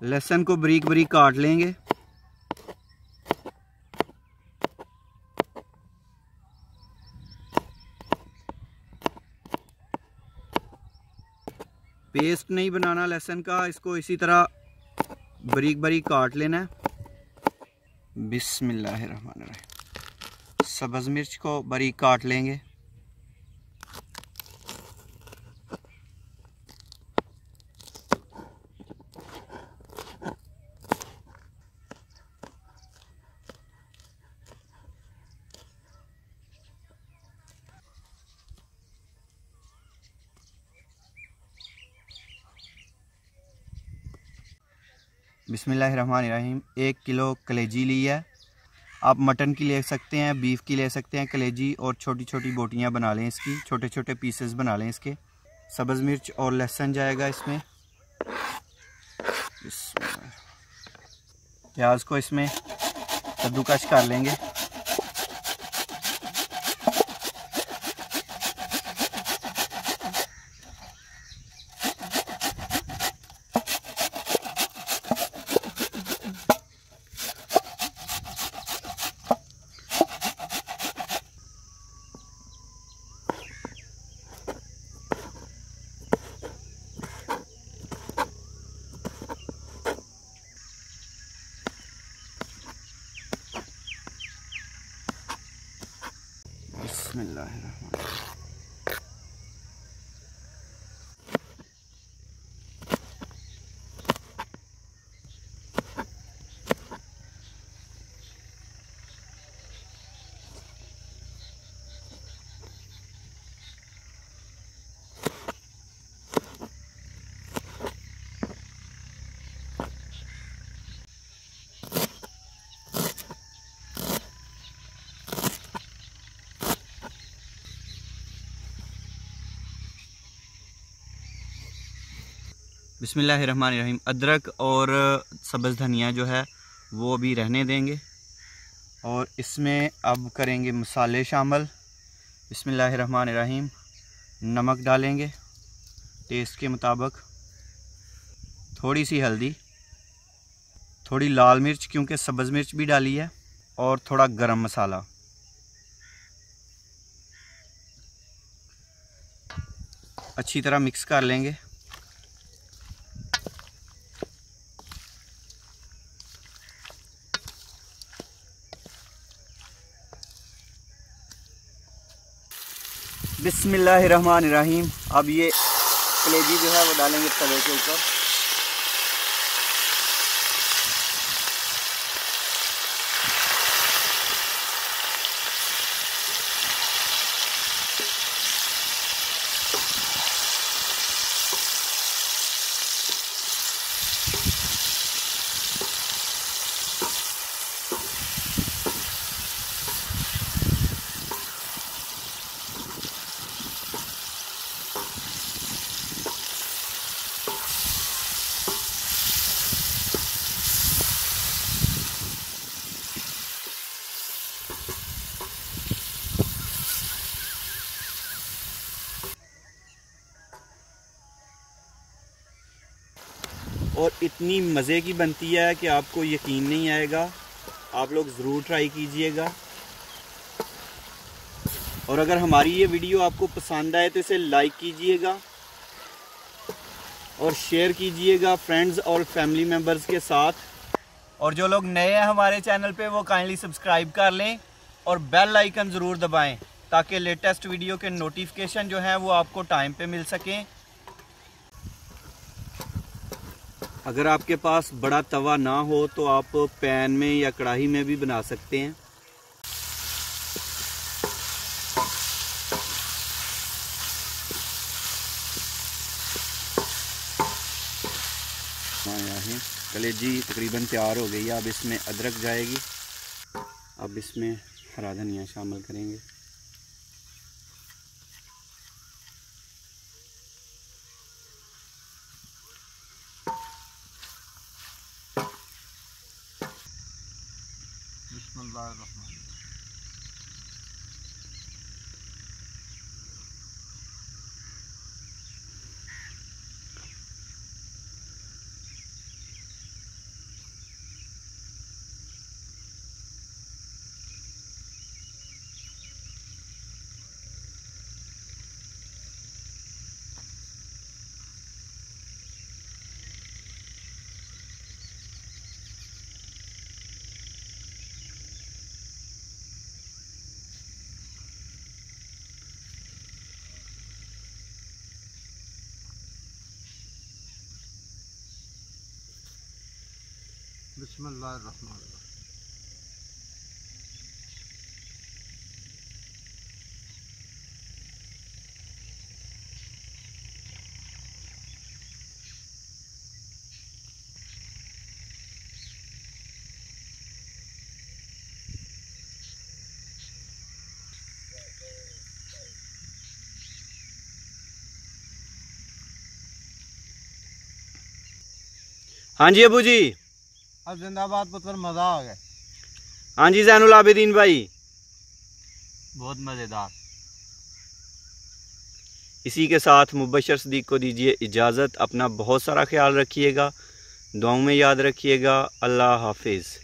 لہسن کو break break کاٹ لیں گے. پیسٹ نہیں بنانا لہسن کا, اس کو اسی طرح بریک بریک کاٹ لینا ہے. بسم اللہ الرحمن الرحیم. سبز مرچ کو بریک کاٹ لیں گے. بسم اللہ الرحمن الرحیم. 1 کلو کلیجی لی ہے. آپ مٹن کی لے سکتے ہیں, بیف کی لے سکتے ہیں کلیجی, اور چھوٹی چھوٹی بوٹیاں بنا لیں اس کی, چھوٹے چھوٹے پیسز بنا لیں اس کے. سبز مرچ اور لہسن جائے گا اس میں. پیاز کو اس میں کدوکش کر لیں گے. بسم اللہ الرحمن بسم اللہ الرحمن الرحیم. ادرک اور سبز دھنیا جو ہے وہ ابھی رہنے دیں گے, اور اس میں اب کریں گے مصالحے شامل. بسم اللہ الرحمن الرحیم. نمک ڈالیں گے ٹیسٹ کے مطابق, تھوڑی سی ہلدی, تھوڑی لال مرچ کیونکہ سبز مرچ بھی ڈالی ہے, اور تھوڑا گرم مسالہ. اچھی طرح مکس کر لیں گے. بسم اللہ الرحمن الرحیم. اب یہ کلیجی جو ہے وہ ڈالیں گے توے کے اوپر. اور اتنی مزے کی بنتی ہے کہ آپ کو یقین نہیں آئے گا. آپ لوگ ضرور ٹرائی کیجئے گا, اور اگر ہماری یہ ویڈیو آپ کو پسند آئے تو اسے لائک کیجئے گا اور شیئر کیجئے گا فرینڈز اور فیملی ممبرز کے ساتھ. اور جو لوگ نئے ہیں ہمارے چینل پہ وہ کائنڈلی سبسکرائب کر لیں اور بیل آئیکن ضرور دبائیں تاکہ لیٹسٹ ویڈیو کے نوٹیفیکیشن جو ہیں وہ آپ کو ٹائم پہ مل سکیں. اگر آپ کے پاس بڑا توا نہ ہو تو آپ پین میں یا کڑاہی میں بھی بنا سکتے ہیں. کلیجی تقریباً تیار ہو گئی ہے. اب اس میں ادرک جائے گی. اب اس میں ہرا دھنیا شامل کریں گے. بسم اللہ الرحمن الرحیم. بسم اللہ الرحمن الرحیم۔ ہاں جی ابو جی، اب زندہ باد پتر، مزہ آ گیا۔ ہاں جی زین العابدین بھائی، بہت مزیدار۔ اسی کے ساتھ مبشر صدیق کو دیجیے اجازت، اپنا بہت سارا خیال رکھیے گا، دعاؤں میں یاد رکھیے گا، اللہ حافظ۔